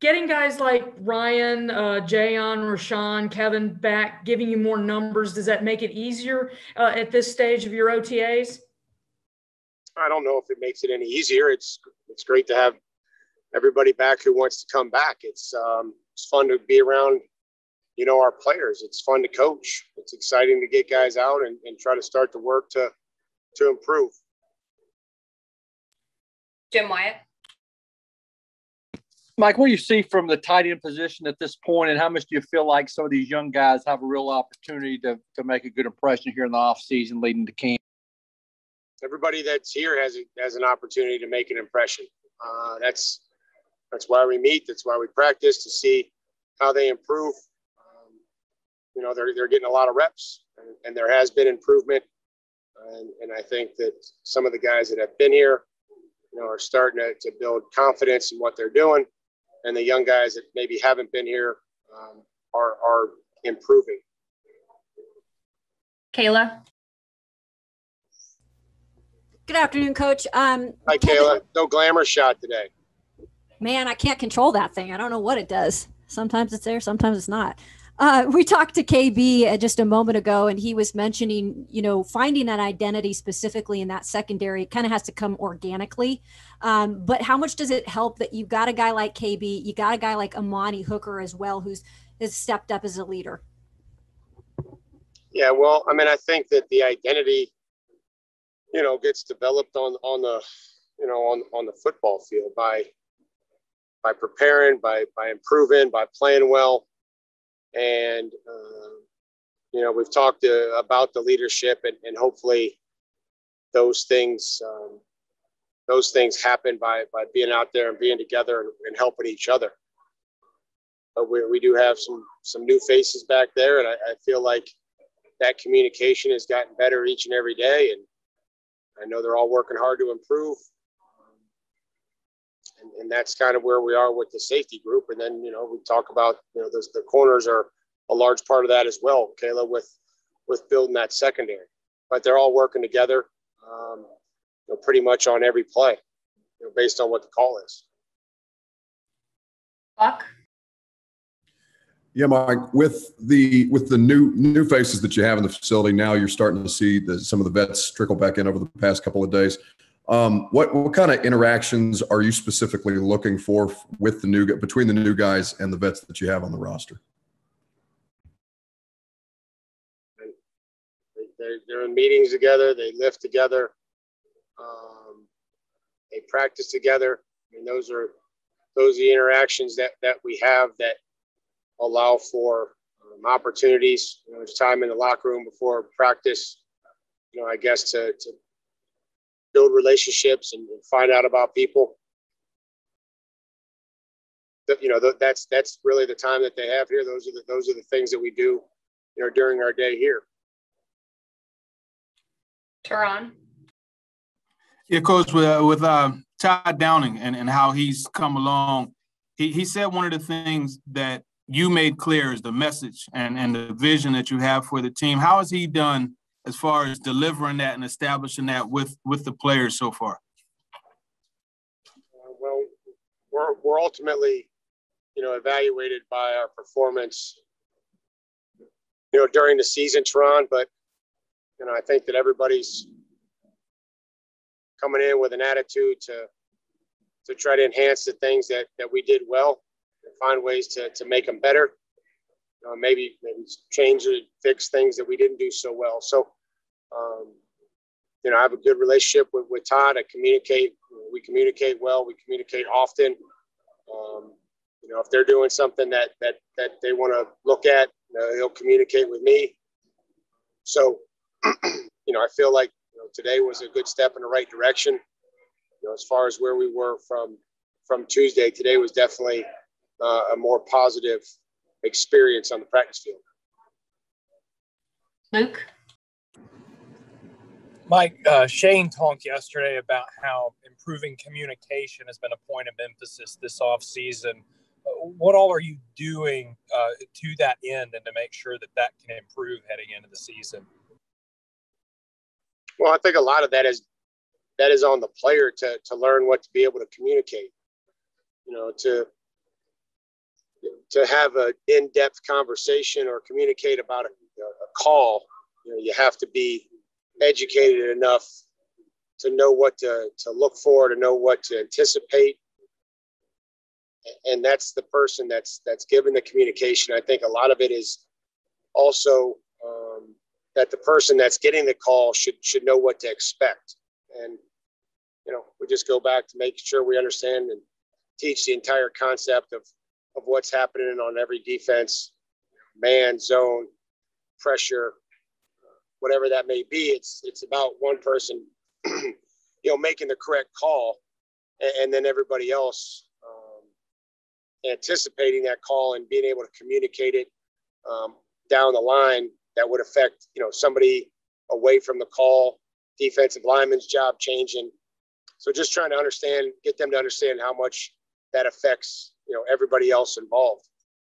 getting guys like Ryan, Jayon, Rashawn, Kevin back, giving you more numbers, does that make it easier at this stage of your OTAs? I don't know if it makes it any easier. It's great to have everybody back who wants to come back. It's fun to be around, you know, our players. It's fun to coach. It's exciting to get guys out and try to start to work to improve. Jim Wyatt. Mike, what do you see from the tight end position at this point, and how much do you feel like some of these young guys have a real opportunity to make a good impression here in the offseason leading to camp? Everybody that's here has an opportunity to make an impression. That's why we meet. That's why we practice, to see how they improve. You know, they're getting a lot of reps, and there has been improvement. And I think that some of the guys that have been here, you know, are starting to build confidence in what they're doing. And the young guys that maybe haven't been here are improving. Kayla. Good afternoon, Coach. Hi, Kayla. No glamour shot today. Man, I can't control that thing. I don't know what it does. Sometimes it's there, sometimes it's not. We talked to KB just a moment ago, and he was mentioning, you know, finding that identity specifically in that secondary kind of has to come organically. But how much does it help that you've got a guy like KB, you got a guy like Amani Hooker as well, who's has stepped up as a leader? Yeah, well, I mean, I think that the identity, you know, gets developed on the, you know, on the football field by preparing, by improving, by playing well. And, you know, we've talked about the leadership, and hopefully those things happen by being out there and being together and helping each other. But we do have some new faces back there. And I feel like that communication has gotten better each and every day. And I know they're all working hard to improve. And that's kind of where we are with the safety group. And then, you know, we talk about, you know, the corners are a large part of that as well, Kayla, with building that secondary. But they're all working together, you know, pretty much on every play, you know, based on what the call is. Buck? Yeah, Mike, with the new faces that you have in the facility now, you're starting to see some of the vets trickle back in over the past couple of days. What kind of interactions are you specifically looking for with between the new guys and the vets that you have on the roster? They're in meetings together. They lift together. They practice together. I mean, those are the interactions that we have that allow for opportunities. You know, there's time in the locker room before practice. You know, I guess to build relationships and find out about people. You know, that's really the time that they have here. Those are the things that we do, you know, during our day here. Teron. Yeah, Coach, with Todd Downing and how he's come along, he said one of the things that you made clear is the message and the vision that you have for the team. How has he done as far as delivering that and establishing that with the players so far? Well, we're ultimately, you know, evaluated by our performance, you know, during the season, Teron, but, you know, I think that everybody's coming in with an attitude to try to enhance the things that we did well and find ways to make them better. Maybe change or fix things that we didn't do so well. So, you know, I have a good relationship with Todd. We communicate well, we communicate often. You know, if they're doing something that they want to look at, you know, he'll communicate with me. So, you know, I feel like, you know, today was a good step in the right direction. You know, as far as where we were from Tuesday, today was definitely a more positive experience on the practice field. Luke? Mike, Shane talked yesterday about how improving communication has been a point of emphasis this offseason. What all are you doing to that end and to make sure that can improve heading into the season? Well, I think a lot of that is on the player to learn what to be able to communicate, you know, to to have an in-depth conversation or communicate about a call, you know, you have to be educated enough to know what to look for, to know what to anticipate. And that's the person that's given the communication. I think a lot of it is also that the person that's getting the call should know what to expect. And, you know, we just go back to making sure we understand and teach the entire concept of what's happening on every defense, man, zone, pressure, whatever that may be. It's about one person, you know, making the correct call, and then everybody else anticipating that call and being able to communicate it down the line. That would affect, you know, somebody away from the call, defensive lineman's job changing. So just trying to understand, get them to understand how much that affects, you know, everybody else involved.